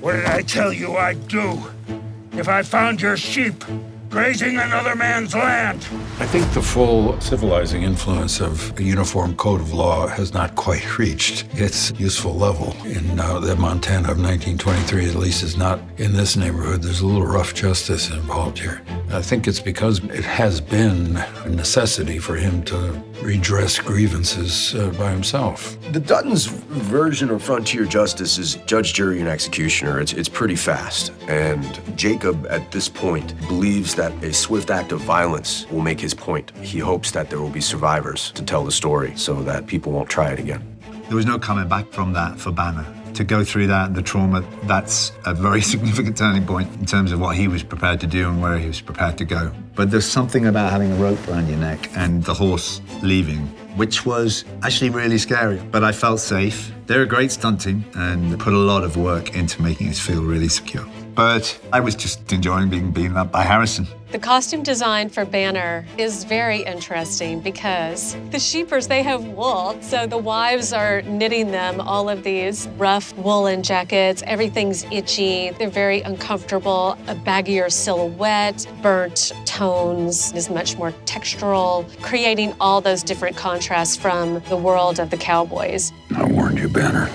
What did I tell you I'd do? If I found your sheep grazing another man's land. I think the full civilizing influence of a uniform code of law has not quite reached its useful level. In the Montana of 1923, at least, is not in this neighborhood. There's a little rough justice involved here. I think it's because it has been a necessity for him to redress grievances by himself. The Duttons' version of frontier justice is judge, jury, and executioner. It's pretty fast. And Jacob, at this point, believes that a swift act of violence will make his point. He hopes that there will be survivors to tell the story so that people won't try it again. There was no coming back from that for Banner. To go through that, the trauma, that's a very significant turning point in terms of what he was prepared to do and where he was prepared to go. But there's something about having a rope around your neck and the horse leaving, which was actually really scary, but I felt safe. They're a great stunt team and put a lot of work into making us feel really secure. But I was just enjoying being beaten up by Harrison. The costume design for Banner is very interesting because the sheepers, they have wool, so the wives are knitting them all of these rough woolen jackets. Everything's itchy. They're very uncomfortable. A baggier silhouette, burnt tones is much more textural, creating all those different contrasts from the world of the cowboys. I warned you, Banner.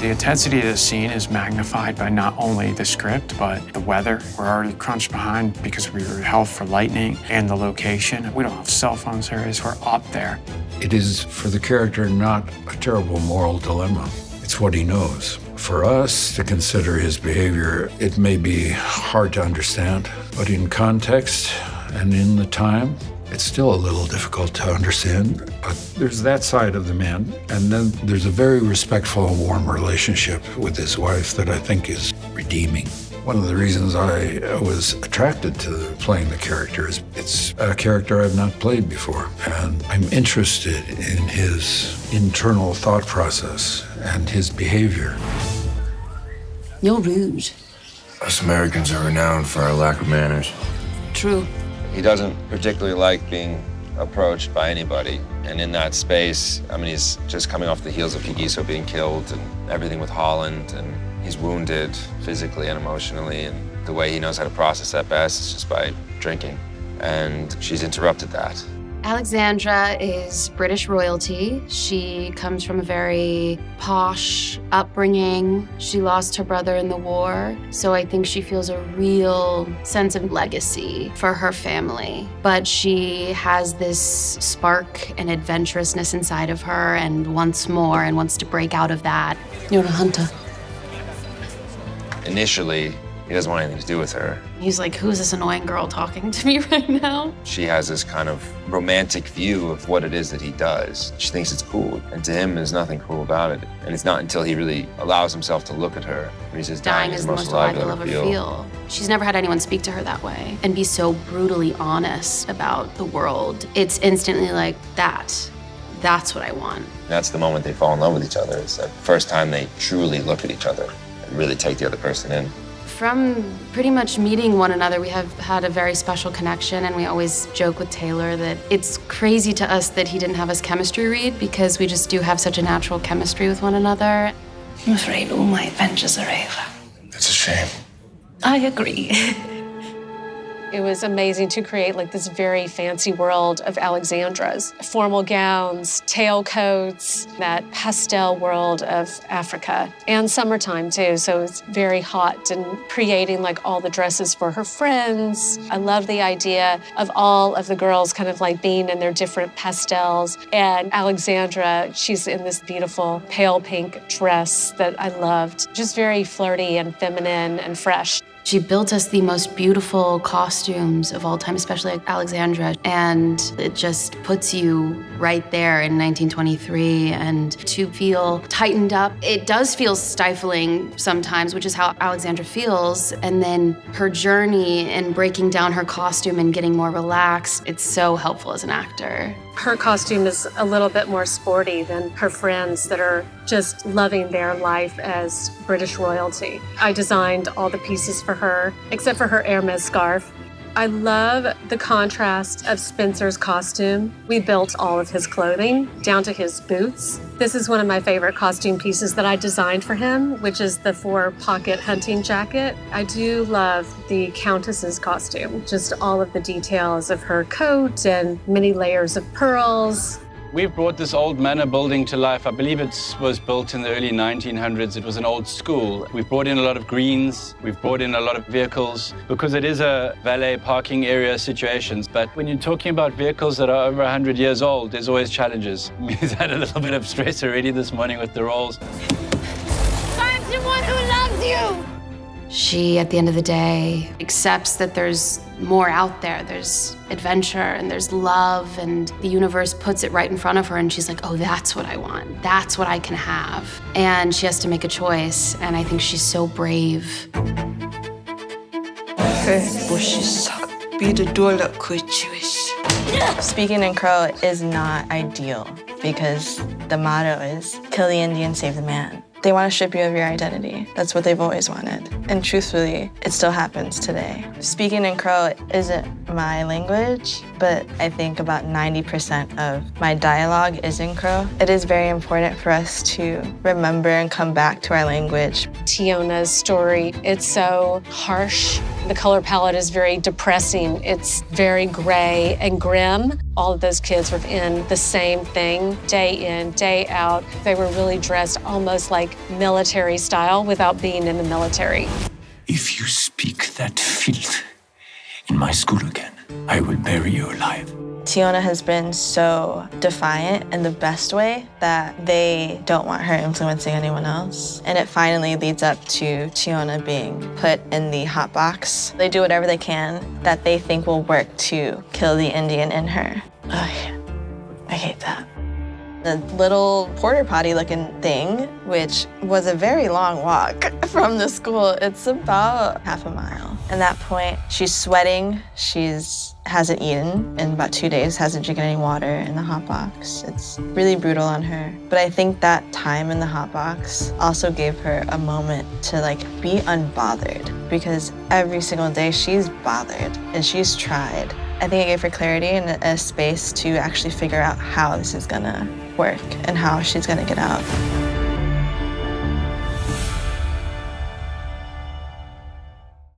The intensity of the scene is magnified by not only the script, but the weather. We're already crunched behind because we were held for lightning and the location. We don't have cell phones here, we're up there. It is, for the character, not a terrible moral dilemma. It's what he knows. For us to consider his behavior, it may be hard to understand, but in context and in the time, it's still a little difficult to understand, but there's that side of the man, and then there's a very respectful and warm relationship with his wife that I think is redeeming. One of the reasons I was attracted to playing the character is it's a character I've not played before, and I'm interested in his internal thought process and his behavior. You're rude. Us Americans are renowned for our lack of manners. True. He doesn't particularly like being approached by anybody. And in that space, I mean, he's just coming off the heels of Kigiso being killed and everything with Holland, and he's wounded physically and emotionally. And the way he knows how to process that best is just by drinking. And she's interrupted that. Alexandra is British royalty. She comes from a very posh upbringing. She lost her brother in the war, so I think she feels a real sense of legacy for her family. But she has this spark and adventurousness inside of her and wants more and wants to break out of that. You're a hunter. Initially, he doesn't want anything to do with her. He's like, who's this annoying girl talking to me right now? She has this kind of romantic view of what it is that he does. She thinks it's cool, and to him, there's nothing cool about it. And it's not until he really allows himself to look at her. And he says, dying is the most alive you'll ever feel. She's never had anyone speak to her that way and be so brutally honest about the world. It's instantly like that. That's what I want. That's the moment they fall in love with each other. It's the first time they truly look at each other and really take the other person in. From pretty much meeting one another, we have had a very special connection, and we always joke with Taylor that it's crazy to us that he didn't have us chemistry read because we just do have such a natural chemistry with one another. I'm afraid all my adventures are over. That's a shame. I agree. It was amazing to create like this very fancy world of Alexandra's. Formal gowns, tailcoats, that pastel world of Africa. And summertime too, so it's very hot, and creating like all the dresses for her friends. I love the idea of all of the girls kind of like being in their different pastels. And Alexandra, she's in this beautiful pale pink dress that I loved. Just very flirty and feminine and fresh. She built us the most beautiful costumes of all time, especially Alexandra, and it just puts you right there in 1923, and to feel tightened up. It does feel stifling sometimes, which is how Alexandra feels, and then her journey and breaking down her costume and getting more relaxed, it's so helpful as an actor. Her costume is a little bit more sporty than her friends that are just loving their life as British royalty. I designed all the pieces for her, except for her Hermes scarf. I love the contrast of Spencer's costume. We built all of his clothing, down to his boots. This is one of my favorite costume pieces that I designed for him, which is the 4-pocket hunting jacket. I do love the Countess's costume, just all of the details of her coat and many layers of pearls. We've brought this old manor building to life. I believe it was built in the early 1900s. It was an old school. We've brought in a lot of greens. We've brought in a lot of vehicles because it is a valet parking area situation. But when you're talking about vehicles that are over 100 years old, there's always challenges. He's had a little bit of stress already this morning with the Rolls. I'm the one who loves you. She, at the end of the day, accepts that there's more out there. There's adventure and there's love, and the universe puts it right in front of her, and she's like, oh, that's what I want. That's what I can have. And she has to make a choice, and I think she's so brave. Speaking in Crow is not ideal because the motto is kill the Indian, save the man. They want to strip you of your identity. That's what they've always wanted. And truthfully, it still happens today. Speaking in Crow isn't my language, but I think about 90% of my dialogue is in Crow. It is very important for us to remember and come back to our language. Tiona's story, it's so harsh. The color palette is very depressing. It's very gray and grim. All of those kids were in the same thing, day in, day out. They were really dressed almost like military style without being in the military. If you speak that filth in my school again, I will bury you alive. Tiona has been so defiant in the best way that they don't want her influencing anyone else. And it finally leads up to Tiona being put in the hot box. They do whatever they can that they think will work to kill the Indian in her. Oh, yeah. I hate that. The little porter potty looking thing, which was a very long walk from the school. It's about half a mile. At that point, she's sweating. She's hasn't eaten in about 2 days, hasn't drinking any water in the hot box. It's really brutal on her. But I think that time in the hot box also gave her a moment to like be unbothered, because every single day she's bothered and she's tried. I think it gave her clarity and a space to actually figure out how this is gonna work and how she's gonna get out.